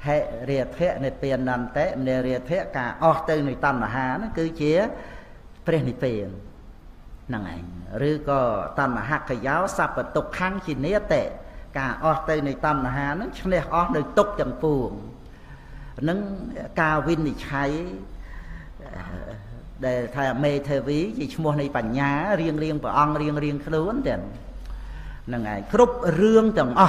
hệ rìa thế này tiền làm té này rìa thế cả ở từ này tam là hà nó cứ chia tiền này tiền năng ảnh rư co tam là hạt cái giáo sập và tục kháng chỉ né tệ cả ở từ này tam là hà nó này ở nơi tục chẳng phù nâng cao vin thì cháy để thầy mê thầy ví chỉ mua này bản nhá riêng riêng và ăn riêng riêng lớn tiền năng ảnh khúc riêng chẳng ở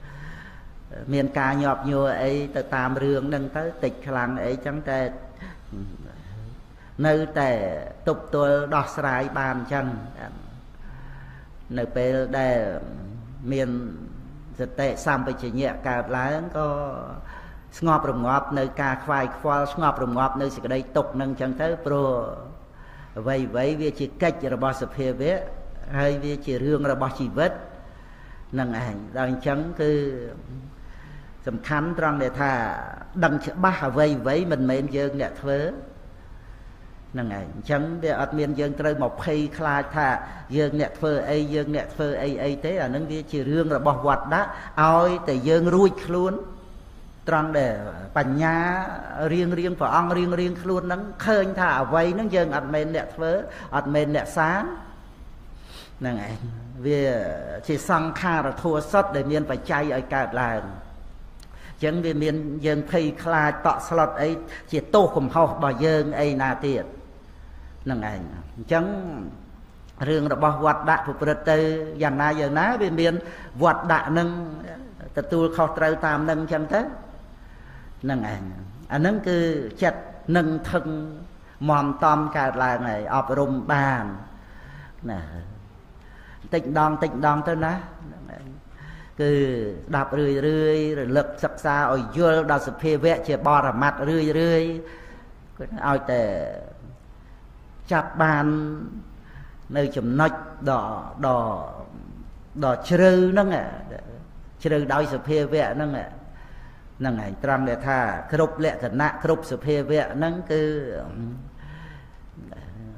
miền ca nhọp nhua ấy từ tam rương nâng tới tịch lăng ấy chẳng thể nơi để tục tôi đọt sải bàn chân nơi về để miền dịch tệ xăm về chỉ nhẹ cả lá có ngọp rồng ngọp nơi ca khoai khoa ngọp rồng ngọp nơi sự đây tục nâng chẳng tới pro vậy vậy việc chỉ cách là bao sự phê vẽ hay việc chỉ rương là bao chỉ vết nâng ảnh đang chẳng cứ sầm khán rằng để thà đằng ba vây vấy mình miền dương để thớ nè ngày chẳng để ở miền dương trời một khi khai thà dương nẹt phơ ấy thế là những cái chỉ riêng là bỏ hoạt đó ôi từ dương ruột luôn rằng để bản nhá riêng riêng và ăn riêng riêng luôn nắng khơi thà vây nắng dương ở miền nẹt phơ ở miền nẹt sáng nè ngày vì chỉ sang kha là thua sót để miền phải chay ở cả làng chẳng vì miền dân phi khai tọt slot ấy chỉ tô khủng hậu bà dân ấy là tiệt nâng ảnh chẳng riêng là bao hoạt đại phục vật tư dàn na giờ ná vì miền hoạt đại nâng tự tu khâu trâu tam nâng chẳng thế nâng ảnh nâng cứ chặt nâng thân mòn tom cả là này ọp rùm bàn nè tịnh đòn tôi ná cứ đạp rươi rươi rồi lực sập xa ôi vô đào sập phê vẽ chè bò ra mặt rươi rươi ôi tè chạp bàn nơi chùm nách đỏ đỏ đỏ trừ nâng ạ trừ đói sập phê vẽ nâng ạ nâng ảnh trăm để thà khúc lẹ thật nạ khúc sập phê vẽ nâng cứ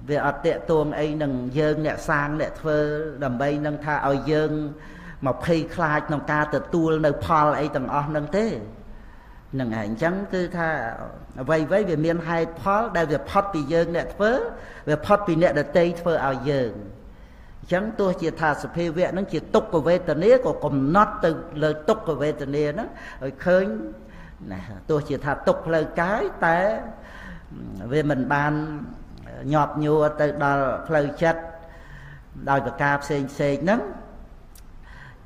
về ở tệ tuồng ấy nâng dương nè sang nè thơ đầm bay nâng tha ở dương một khi khai nông ca tự tu nơi Paul ấy tầng on nâng thế nâng ảnh chẳng cứ tha vậy với về miền hai Paul đây về Paul bị dương nè thơ về Paul bị nè để tây thơ ở dương chẳng tôi chỉ thà sự phê vẽ nó chỉ tục của về tận nế của cùng nót từ lời tục của về tận nế nó khơi tôi chỉ thà tục lời cái té về mình ban nhọp nhua từ đo phơi chất đòi vào cà phê nấm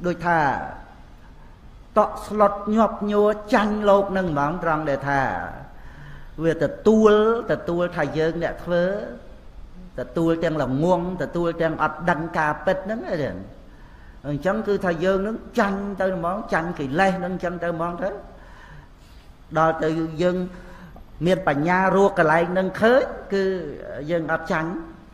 đôi thà tọt slot nhọp nhua chanh lột nâng móng trăng để thà về tật tuol thà dương nẹ thơ tật tuol chẳng là muông tật tuol chẳng ọt đăng cà pết nâng Chẳng cứ thầy dương nó chanh tới món chanh kỳ lên nó chanh tới món thế. Đó từ dương miền bà nha ruột cả lại nâng khớt cứ dân ập trắng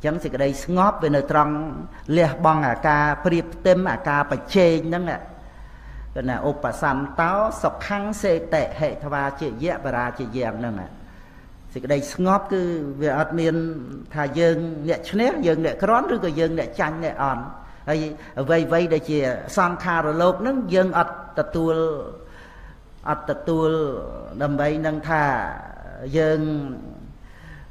chẳng gì cái đây ngóp về nơi trong liệt băng à ca priệp tem à ca bạch trên năng ạ rồi là opa sắm táo sọc khăng xe tệ hệ thà chị dẹ và ra chị dẹm năng ạ thì cái đây ngóp cứ về ăn miên thà dân nhẹ chè dân nhẹ rón rồi cái dân nhẹ chanh nhẹ on vậy vậy đây chị sang kha rồi lộc nó dân ắt tu ắt tu đầm bay năng thà dân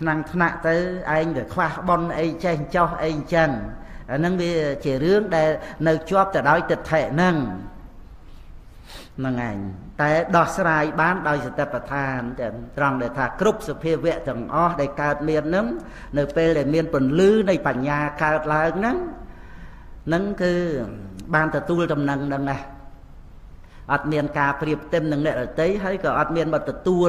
năng nặng tới anh được khoa bon ấy chen cho anh chân nâng về chỉ rướng để nơi chóp để đói tịch thể nâng ảnh tại đọt sài bán đòi sự tập than rằng để thà cướp sự phê vệ thằng o để cào miền nấm nơi pe để miền bẩn lư này bản nhà cào lại nâng cứ ban từ tu tầm nâng này ọt miền cà phê tem nâng này là tới hay cả ọt miền mà từ tu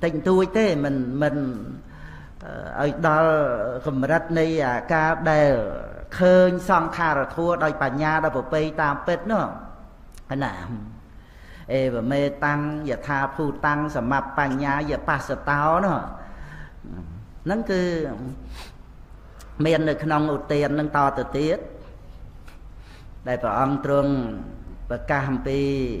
tình tôi thế mình Ở đó gồm rất này cả đều khơi xong khá rồi thua đôi bà nhà đó bộ bây ta bếp nữa. Thế nào ê bà mê tăng và tha phu tăng sầm mập bà nhà và bà sờ táo nữa. Nó cứ miền được nông ưu tiên nâng to từ tiết. Đại bà ông trương bà ca hầm bì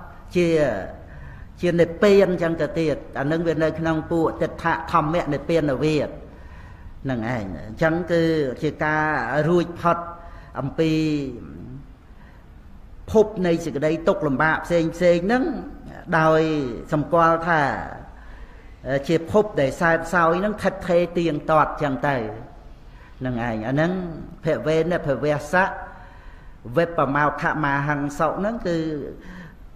chia nếp bên chẳng cả tiệt à nâng về nơi nông bụi tịch hạ thầm mẹ nếp bên ở Việt nâng ảnh chẳng cứ chỉ ca rùi phật ẩm bì phụp này chỉ cái đấy tục làm bạp xên nâng đòi xâm qua thả chỉ phụp để sai sao nâng thật thê tiền tọt chẳng tầy nâng ảnh à nâng phệ về nếp phệ về sát vết vào màu khả mà hằng sậu nâng cứ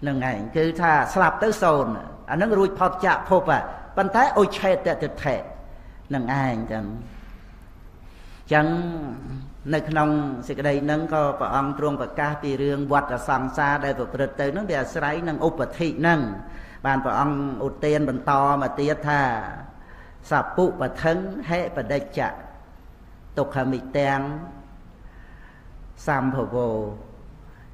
nâng ảnh cứ thà sạp tới sồn à nâng rùi phọt chạ phốp à bàn tay ôi chê tệ tệ tệ nâng ảnh chẳng nơi nông sẽ đây nâng có bà ông trung và ca bì rương vật ở sòng xa đây vừa bật tới nâng bè sấy nâng ốp và thị nâng bàn bà ông ưu tiên bàn to mà tiết thà sạp bụ và thân hệ và đạch chạ tục hàm mị tèng xăm phổ vô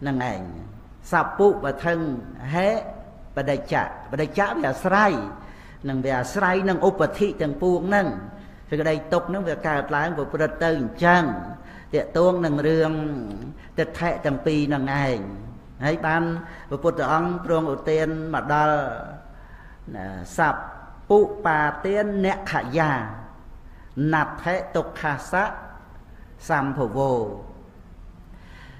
nâng ảnh sạp bụ và thân hế và đầy chạ về à srai nâng ốp và thị tầng buông nâng thì cái đây tục nâng về cả lái của bật tầng chân địa tuông nâng rương tịch thệ tầng pi nâng ảnh hãy ban và bụt ông trung ưu tiên mà đo sạp bụ bà tiên nẹ khả già nạp thế tục khả sát xăm phổ vô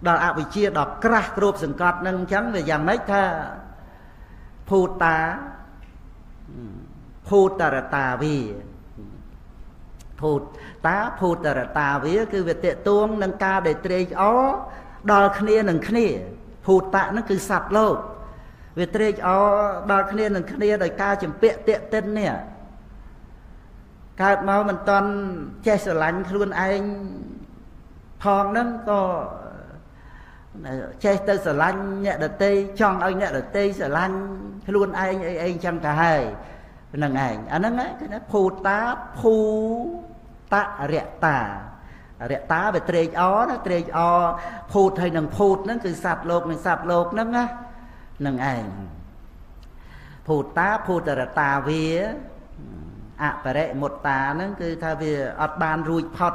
đọt ảo vị chia đọt kra kêu sừng cọt nâng chắn về dạng mấy tha phù tá vì cứ về tệ tuông nâng ca để trê ó đòi khné nâng khné phù tạ nó cứ sạt lột về tre cho đòi khné nâng khné đòi ca chìm bẹ tệ tên nè cát máu mình toàn che sờ lạnh luôn anh phong nó có che tới sờ lạnh nhẹ đợt tê chọn anh nhẹ đợt tê sờ lạnh luôn anh chăm cả hai nâng ảnh nó ấy cái nó phù tạ rẹ tà rẽ tá về tre ó phụt hay nằng phụt nó cứ sạt lột nó á nằng ảnh phụt tá tà vía ạ và rẽ một tà nó cứ tha về ọt bàn ruột phật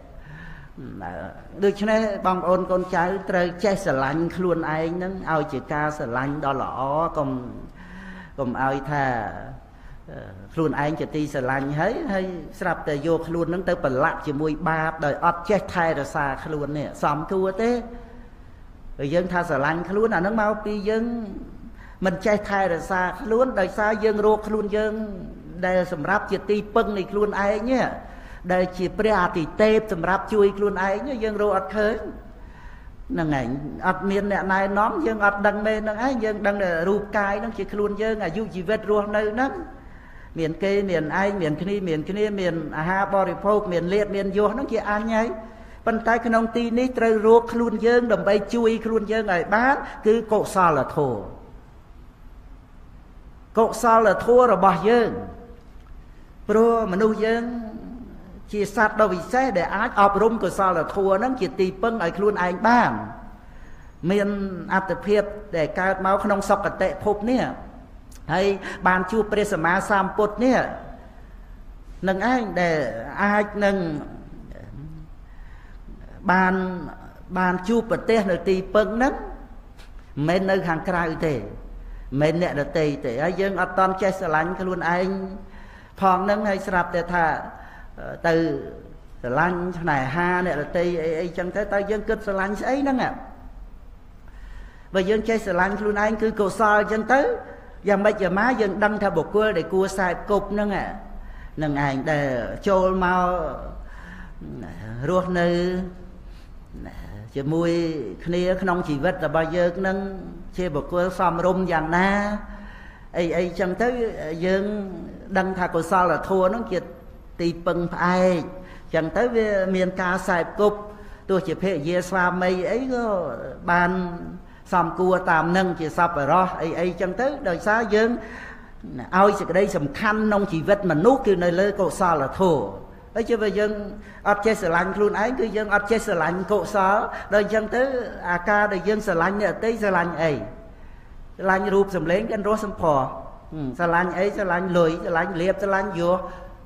được cho nên bong ôn con cháu trời cháy sả lạnh luôn anh nàng ao chữ ca sả lạnh đó lõ cùng ao thà luôn anh chỉ ti sờ lạnh hết hay sập từ vô luôn nắng tới bẩn lạp chỉ mùi ba đời ót chết thay rồi xa luôn nè xóm cua thế rồi dân tha sờ lạnh luôn là nắng mau pi dân mình chết thay rồi xa luôn đời xa dân ruột luôn dân đây sầm ráp chỉ ti bưng này luôn anh nhé đây chỉ bia thì tép sầm ráp chui luôn anh nhé dân ruột khơi năng ảnh ắt miền này này nón dân ắt đằng mê năng ấy dân đằng là ruột cay năng chỉ luôn dân à du chỉ vết ruột nơi nấng miền cây miền ai miền kia miền ha body folk miền liệt miền vô nó kia ai nhảy bàn tay cái nông ti ní trời ruột luôn dơn đầm bay chui luôn dơn này bán cứ cột sao là thua rồi bỏ dơn pro mà nuôi dơn chỉ sát đâu bị xe để ác ọp rung cột sao là thua nó chỉ ti bưng lại luôn anh bán miền áp tập hiệp để cài máu cái nông sọc cả tệ phục nè hay bàn chu presama samput nè nâng anh để ai nâng bàn bàn chu prete nơi ti pưng nấng men nơi hàng cài thế men nè đợt tì thế ai dân ở toàn che sờ lạnh luôn anh phòng nâng hay sập để thà từ sờ lạnh này ha nè đợt tì ấy chẳng thấy tay dân cất sờ lạnh ấy nấng ạ và dân che sờ lạnh luôn anh cứ cầu soi dân tới dòng bây giờ má dân đăng theo bộ cua để cua sai cục nâng ạ nâng ảnh để trôi mau ruột nữ chứ mùi khnia không chỉ vết là bao giờ nâng chê bộ cua xóm rung dàng na ấy chẳng tới dân đăng theo cua sao là thua nó kia tì bưng ai chẳng tới miền ca sai cục tôi chỉ phê dê xoa mây ấy có bàn xóm cua tạm nâng chỉ sắp vào đó ấy chẳng tới đời xa dân ai sẽ đây sầm khăn nông chỉ vết mà nút kêu nơi lơ cột xa là thù ấy chứ bây dân ấp che sờ lạnh luôn ấy cứ dân ấp che sờ lạnh cột xa đời chẳng tới à ca đời dân sờ lạnh nè tới sờ lạnh ấy lạnh ruột sầm lên cái rốt sầm phò sờ lạnh ấy sờ lạnh lười sờ lạnh liệp sờ lạnh vô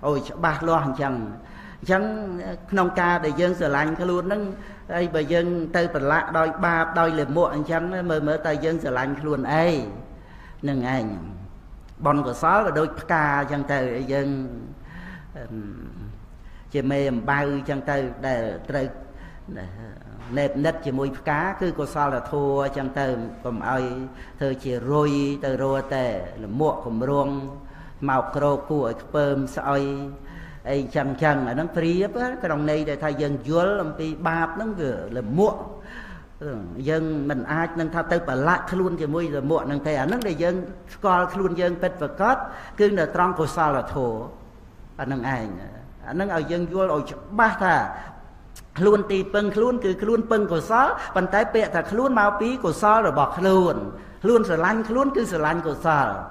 ôi bạc lo hàng chằng chẳng nông ca để dân sửa lạnh cái luôn nâng đây bởi dân tây bật lạ đôi ba đôi liệt muộn chẳng mới tay dân sửa lạnh luôn ấy nâng anh bọn của xó là đôi ca chẳng tờ dân chỉ mềm bao chẳng tờ để nệp nết chỉ mùi cá cứ của xó là thua chẳng tờ còn ai thơ chỉ rôi tờ rô tờ là muộn cũng ruông màu cổ của bơm soi ai chẳng chẳng là nó phí cái đồng này để thay dân dúa làm cái bạp nó vừa là muộn dân mình ai nâng tha tới bà lạc luôn thì môi là muộn nâng thầy nó để dân coi luôn dân pet và cót cứ là trong của sao là thổ nâng ảnh nâng ở dân dúa rồi ba thà luôn tì pưng luôn cứ luôn pưng của sao bàn tay bẹ thà luôn mau pí của sao rồi bỏ luôn sờ lanh luôn cứ sờ lanh của sao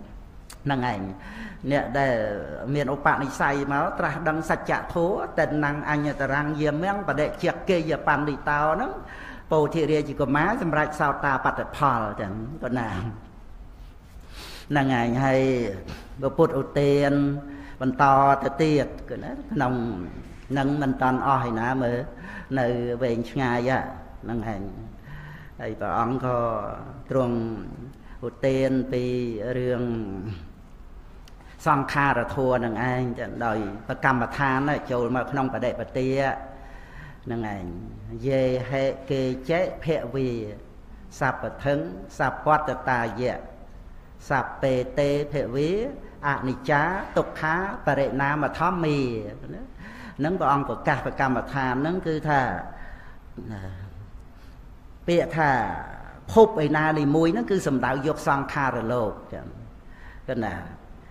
nàng ngành nè để miền ông bạn đi say mà tra đăng sạch chạ thố tên nàng anh nhà ta răng dìa mẹng và để chẹt kê dìa bàn đi tao nâng bộ thị rìa chỉ có má xem rạch sao ta bắt được phò chẳng còn nàng ngày hay bộ phút ưu tiên bằng to tự tiệt nông nâng mình toàn oi nà mới nơi về ngày á nàng hành ấy bà ông có trùng ưu tiên vì riêng sang kha là thua nàng anh đời bà cầm bà than á chầu mà không bà đệ bà tia nàng ảnh về hệ kê chế hệ vì sạp ở thấn sạp quát ở tà dẹ sạp bê tê hệ ví ạ nị chá tục khá bà rệ na mà thó mì nâng bà ông của cà và cà mà thà nâng cứ thà bịa thà khúc ấy na lì mùi nâng cứ xùm đạo dục xong khá rồi lột cái nà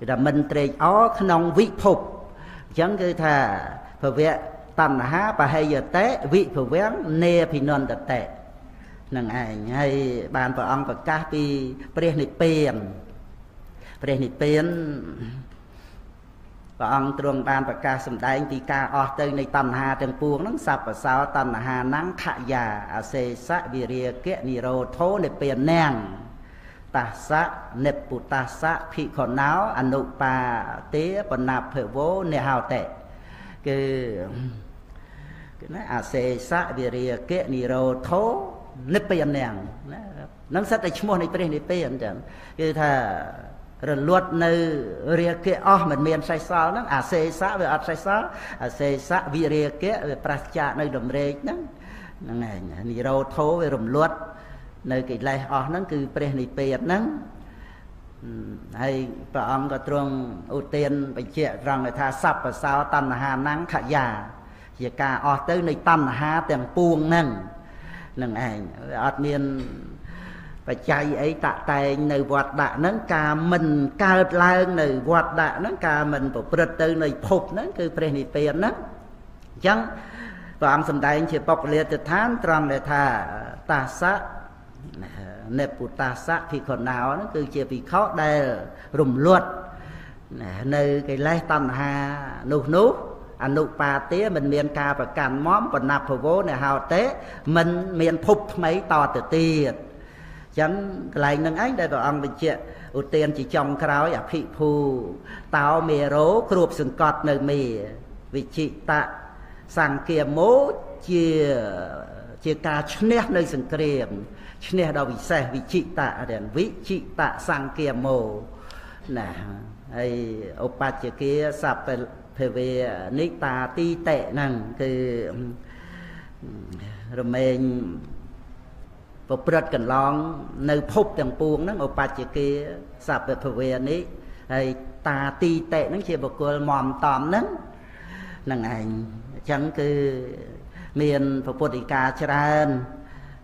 là mình trề ó nông vị phục chẳng cứ thà phở vẹn tầm là há và hay giờ té vị phở vẹn nê thì non tật tệ là ngày hay bàn vợ ông và cá pi pre nị pền và ông tròn bàn và cá sầm đáy thì cá ở đây này tầm hà trần buông nắng sập và sao tầm hà nắng khạ già xê sạ bì rìa kẹt nì rô thô nị pền nàng ta sạ nẹp bù ta sạ thị khổ náo anh nụ bà tế và nạp phở vô nè hào tệ cái nói à xê sạ bì rìa kẹt nì rô thô nếp bèn nàng nắm sát đại chúa này bèn nếp bèn chẳng cứ thà rồi luật nơi rìa kia ó mình miền say sao đó à xê xã về ở say sao à xê xã vì rìa kia về pracha nơi đồng rê đó này nì râu thố về rồng luật nơi cái này ó nó cứ bèn nếp bèn đó hay bà ông có trong ưu tiên bệnh chuyện rằng người ta sập và sao tần hà nắng khả già giờ cả ó tới nơi tần hà tiền buông nè năng ảnh ạt miên và chạy ấy tạ tay nơi vọt đạ nắng cà mình cao lang nơi vọt đạ nắng cà mình bộ bật từ nơi phục nắng cứ prenipen nắng chẳng và ông sầm đại chỉ bọc liệt từ tháng tròn để thà ta sát nẹp bụt ta sát thì còn nào nó cứ chỉ vì khó đây rùm luật nơi cái lai tần hà nụ anh nụ bà tía mình miền ca và càn móm và nạp hồ vô này hào tế mình miền phục mấy to từ tiền chẳng lại nâng ấy đây vào ông mình chuyện ưu tiên chỉ trong khói ở thị phù tao mê rố cụp sừng cọt nơi mì vì chị tạ sang kia mố chia ca chnet nơi sừng kiềm chnet đâu vì xe vì chị tạ đèn vị chị tạ sang kia mồ nè ấy ông bà chị kia sập thì về nít ta ti tệ nằng từ rồi mình bộ bật cần lon nơi phục tầng buông nó một bát kia sập về nít hay ta ti tệ nó chỉ một cô mòm tòm nó nằng ảnh chẳng cứ miền phổ bồ đề ca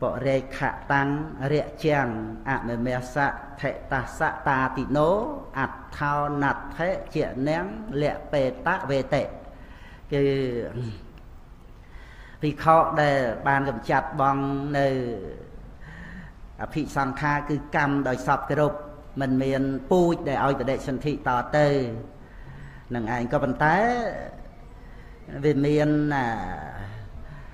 bỏ rê khả tăng rẹ chàng ạ mẹ mẹ sạ thệ ta sạ ta tị nố ạt thao nạt thế chĩa ném lẹ pê tạ về tệ cứ vì khó để bàn cầm chặt bong nơi thị sang kha cứ cầm đòi sập cái rụp mình miền pui để oi để sân thị tò tê nâng ảnh có vấn tế về miền à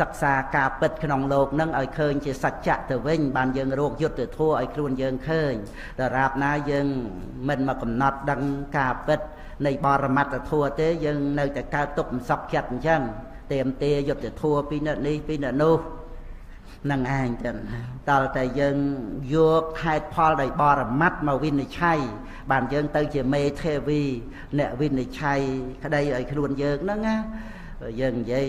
ศักษากาเปิดขนมโลกนั่งไอ้เคยจะสัจจะเถวิ่งบานยังโรคยุดแต่ทั่วไอ้ครูนยังเคยแต่ราบนายังมันมากำนัดดังกาเปิดในบารมัตแต่ทั่วเตยังในแต่กาตกสับจัดจังเต็มเตยยุดแต่ทั่วปีนันนี้ปีนันโนนั่งอ่านจันตอนแต่ยังโยกให้พอได้บารมัตมาวินิจฉัยบานยังเตยจะเมเทวีเนี่ยวินิจฉัยก็ได้ไอ้ครูนยังนั่งอ่ะยังยัย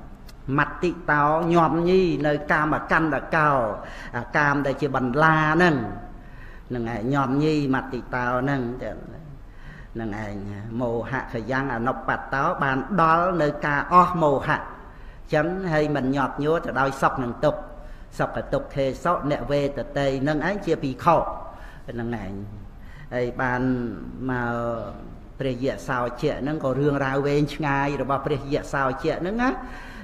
มัตติเตาหยอมยี่ในกามกันตะเกากามได้ชื่อบันลานั่นนั่นไงหยอมยี่มัตติเตานั่นนั่นไงโมหะขยังอนปัตเตาบานดอลในกาอโมหะฉันให้มันหยอมยัวจะได้สกหนึ่งตกสกตกเคสเนเวตเตยนั่นไงเชียปีเข้านั่นไงไอ้บานมาเปรียสาวเชี่ยนั่นก็เรื่องราวเวงไงหรือว่าเปรียสาวเชี่ยนั่นนะ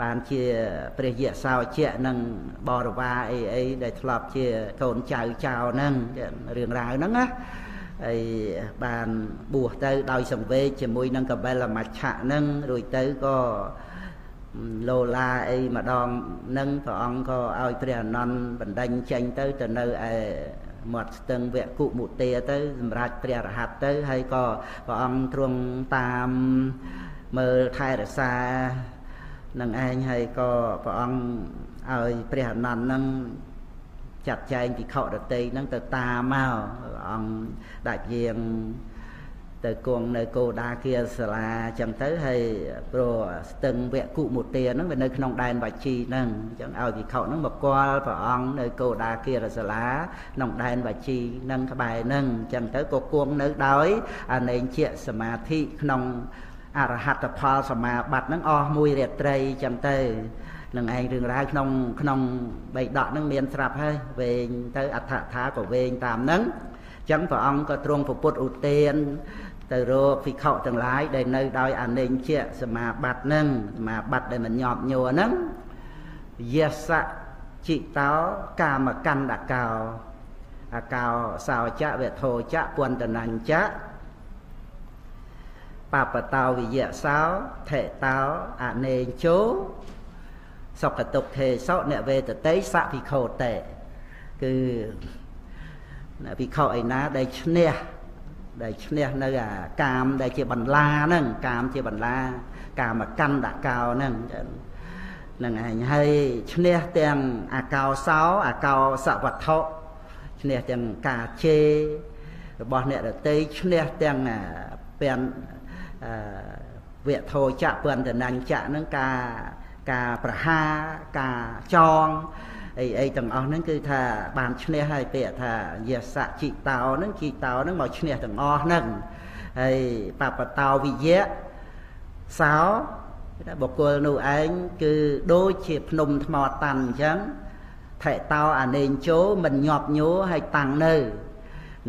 บานเชียเปรียสาวเชียนังบอรวาไอ้ได้ทลอบเชียโกนเจ้าเจ้านั่งเรื่องราวนั่งนะไอ้บานบัวเตยดอยสังเวชมวยนั่งกับเบลมาฉะนั่งโดยเตยก็โลลาไอ้มาดองนั่งพอองก็เอาเปรียนอนบันดังเชงเตยแต่เนอไอ้หมดตึงเวกุมุเตยเตยรักเปรียหัดเตยให้ก็พอองตรงตามเมื่อไทยรักษานังเองให้ก็พระองค์เอาเปรียนันนั่งจัดใจที่เขาดัดตีนั่งเตตาเมาพระองค์ได้เพียงเตกวงในโกดาเกียสลาจังเตยให้โปรตึงเวกุมุเตียนั่งเป็นในขนมแดนบัจจีนั่งจังเอาที่เขานั่งบอกว่าพระองค์ในโกดาเกียสลาขนมแดนบัจจีนั่งขบายนั่งจังเตยโกกวงในด้อยในเชี่ยสมาธิขนมอรหัตพอสมาบัตินั่งอมวยเรียดใจจำเตยนั่งเองเรื่องราวขนมใบดอกนั่งเมียนสลับให้เวงเตยอัฏฐะท้ากับเวงตามนั้นจังพระองค์ก็ตรงพระพุทธอุเทนเตยโรฟิเข้าทั้งหลายได้ในดอยอันเองเชี่ยสมาบัตินั่งมาบัติได้มันหยอบโยนั่งเยสะจิตเต้ากามกันดะเกาอะเกาสาวจะเวทโทจะปวนตนันจะปาปะเตาวิเยสาวเถเตาอะเนโจสกตุกเทสเนเวตเตสะพิโคเตคือพิโคไอ้นะได้ชเนยนั่นกามได้เจบันลานั่นกามเจบันลากามกันดะเกานั่นนั่นไงให้ชเนยเตียงอะเกาสาวอะเกาสวัทโธชเนยเตียงกาเชบอเนตเตชเนยเตียงเป็นเวทโทจะเปลี่ยนแต่นันจะนั่งกาประหากาจองไอ้ต่างอ๋อนั่นคือถ้าบานชเนให้เปะถ้าเยสะจิเตานั่งจิเตานั่งหมอชเนต่างอ๋อนั่งไอ้ปะปะเตาวิเยะสาวบอกกูนูไอ้คือโดยเฉียบนมธรรมตันฉันไถ่เตาอันเองโจมันหยอบโยให้ตังเนอห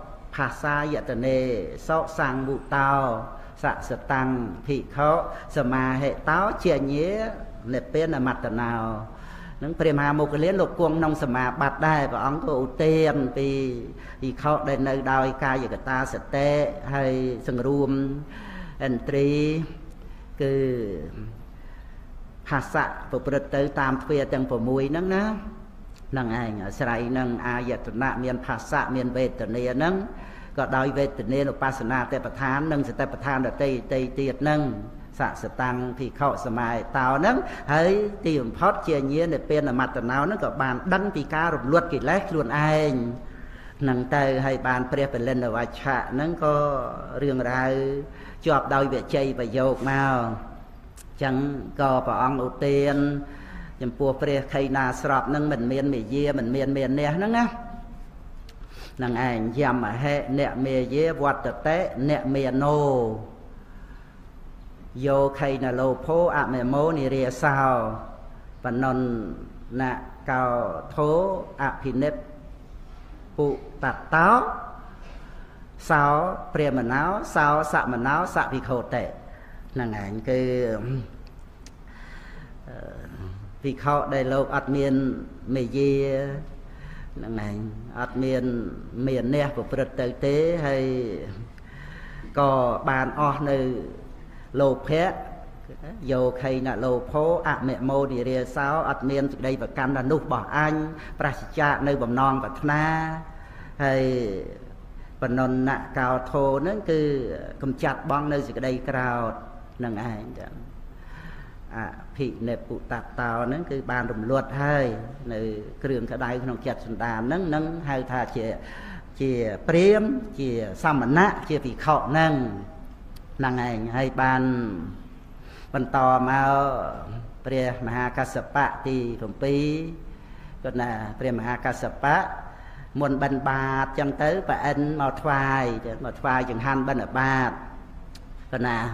phà sa giờ tờ nề sọ sang vụ tàu sạ sệt tăng thị khó giờ mà hệ táo chia nhé lệ bên là mặt tờ nào nâng bề mà một cái liên lục quân nông sầm mà bạt đai và ông có ưu tiên thì khó đến nơi đòi ca giờ ta sẽ tệ hay sừng ruom entry cứ hạ sạ và bật tới tam phía từng phổ mùi nâng ná nâng ai ở sài nâng ai giờ tận nạ miền hạ sạ miền về tận này nâng có đòi về tận này là pasana tây bát thán nâng sẽ tây bát thán là tây tây tiệt nâng sạ sờ tăng thì khẩu sờ mài tàu nấng hãy tìm phót chia nhía để bên là mặt tờ nào nó có bàn đăng vì ca rụt luật kỷ lách luôn ai nằng tay hay bàn pre phải lên là vạch hạ nấng có riêng ra chọp đôi về chay và dột màu chẳng có vào ông ưu tiên nhầm pua pre khay na sọp nấng mình miên mì dê mình miên nè nấng á nằng ảnh dầm mà hệ nẹ mì dê vọt tờ té nẹ mì nô vô khay là lô phố ạ mẹ mô nì rìa sao và non nạ cao thố ạ phí nếp phụ tạc táo sao bìa mà náo sao xạ mà náo xạ phí khổ tệ nàng ảnh cứ phí khổ đầy lô ọt miên mì dì nàng ảnh ọt miên miền nè của Phật tử tế hay có bàn ọt nơi lô phép dù khi là lô phố ạ mẹ mô đi rìa sao ạc miên từ đây và cam là nút bỏ anh prascha nơi bầm non và thna hay bầm non nạ cao thô nó cứ cầm chặt bong nơi từ đây cao nâng ai à thị nệp cụ tạp tàu nó cứ bàn đồng luật hay nơi cường cả đây không chặt sần đàm nâng hay thà chỉ priếm chỉ xăm mà nạ chỉ vì khọ nâng năng ảnh hay bàn bàn tò màu bìa mà ca sập bạ thì thủng pi còn là bìa mà ca sập bạ muốn bàn bạt chẳng tới và ăn màu thoai chẳng han bàn ở bạt còn là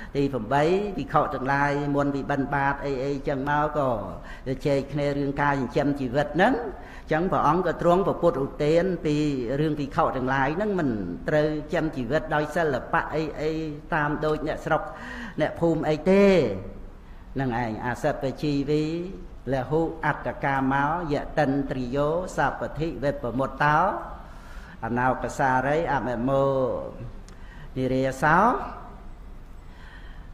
thì phẩm bấy vì khọ tương lai muốn bị bần bạt ấy chẳng mau có chơi khe riêng ca chém chỉ vật nâng chẳng vào ông có truông vào bột ưu tiên vì riêng vì khọ tương lai nâng mình từ chém chỉ vật đôi sẽ là bạ ấy tam đôi nẹ sọc nẹ phùm ấy tê nâng ảnh à sập về chi vi là hữu ác ca máu dạ tân tri yô sạp và thị về một táo à nào cả xa đấy à mẹ mô đi rìa sáu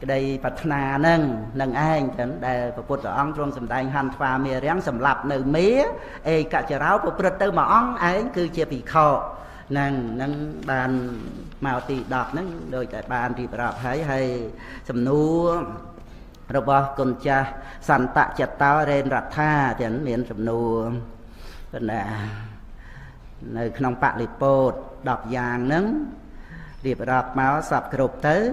đây bát na nâng nâng anh chẳng để một ông trong sầm đai hành pha mía ráng sầm lập nơi mía ai cả chợ ráo của bật tới mà ông ấy cứ chia bị khò nâng nâng bàn màu tì đọt nâng đôi tại bàn thì đọt thấy hay sầm nua rồi bỏ con cha sẵn tạ chặt tao lên rạch tha thì anh miễn sầm nô nơi khăn bạc liệt bột đọc vàng nứng điệp rọt máu sập gục tới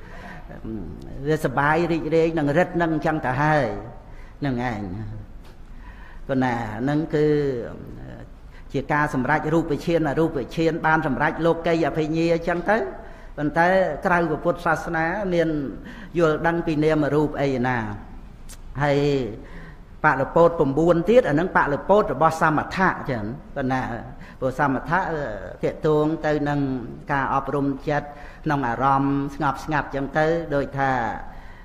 về sờ bài đi đấy nâng rất nâng chẳng tới hay nhưng ảnh còn là nâng cứ chỉ ca sầm rách rúp về trên ban sầm rách lô cây và phê nhi chẳng tới còn tới trao của Phật Sasana miền vừa đăng pin em mà rúp ấy nè hay bạn là Phật cùng buôn tiết ở nâng bạn là Phật rồi bao sa mặt thạ chẳng còn là bao sa mặt thạ thiện tuông tới nâng ca oprom chết nông à rom ngập ngập chẳng tới đôi thà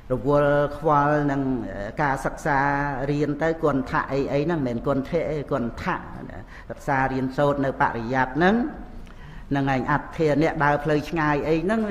rồi vua khoa nâng ca sắc xa riêng tới quần thạ ấy nâng miền quần thệ quần thạ thật xa riêng sốt nơi bạc giáp nâng nâng ảnh ạt thề nẹ đào phơi ngay ấy nâng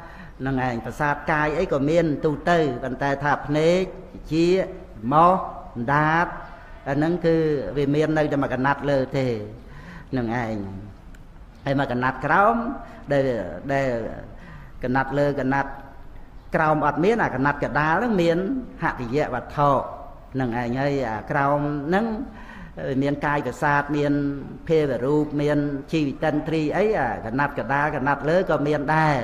năng ảnh và sát cai ấy của miền tu tư vận tài thạp nế chia mò đát nâng cứ về miền nơi mà cần nát lơ thì năng ảnh hay mà cần nát cám để cần nát lơ cần nát cám ở miền là cần nát cả đá nước miền hạ thị dẹ và thọ năng ảnh ấy cám nâng miền cai và sát miền phê và rup miền chi tân tri ấy cần nát cả đá cần nát lơ có miền đài